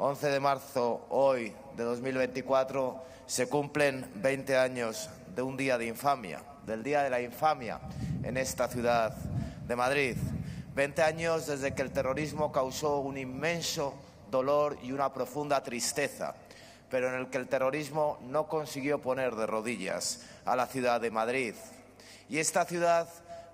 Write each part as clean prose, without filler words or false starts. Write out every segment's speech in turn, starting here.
11 de marzo, hoy, de 2024, se cumplen 20 años de un día de infamia, del Día de la Infamia en esta ciudad de Madrid. 20 años desde que el terrorismo causó un inmenso dolor y una profunda tristeza, pero en el que el terrorismo no consiguió poner de rodillas a la ciudad de Madrid. Y esta ciudad,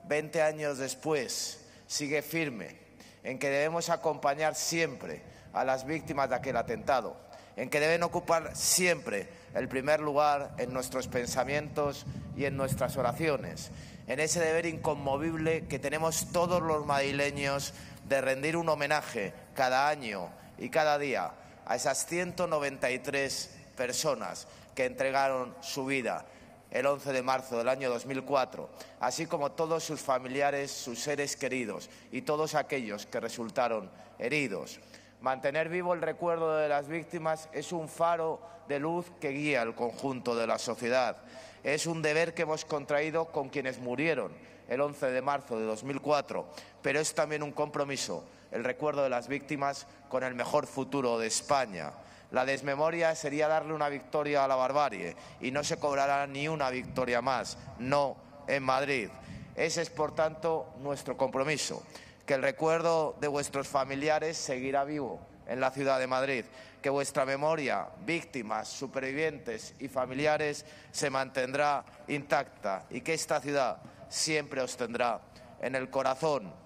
20 años después, sigue firme en que debemos acompañar siempre a las víctimas de aquel atentado, en que deben ocupar siempre el primer lugar en nuestros pensamientos y en nuestras oraciones, en ese deber inconmovible que tenemos todos los madrileños de rendir un homenaje cada año y cada día a esas 193 personas que entregaron su vida el 11 de marzo del año 2004, así como todos sus familiares, sus seres queridos y todos aquellos que resultaron heridos. Mantener vivo el recuerdo de las víctimas es un faro de luz que guía el conjunto de la sociedad. Es un deber que hemos contraído con quienes murieron el 11 de marzo de 2004, pero es también un compromiso, el recuerdo de las víctimas con el mejor futuro de España. La desmemoria sería darle una victoria a la barbarie y no se cobrará ni una victoria más, no en Madrid. Ese es, por tanto, nuestro compromiso. Que el recuerdo de vuestros familiares seguirá vivo en la ciudad de Madrid, que vuestra memoria, víctimas, supervivientes y familiares se mantendrá intacta y que esta ciudad siempre os tendrá en el corazón.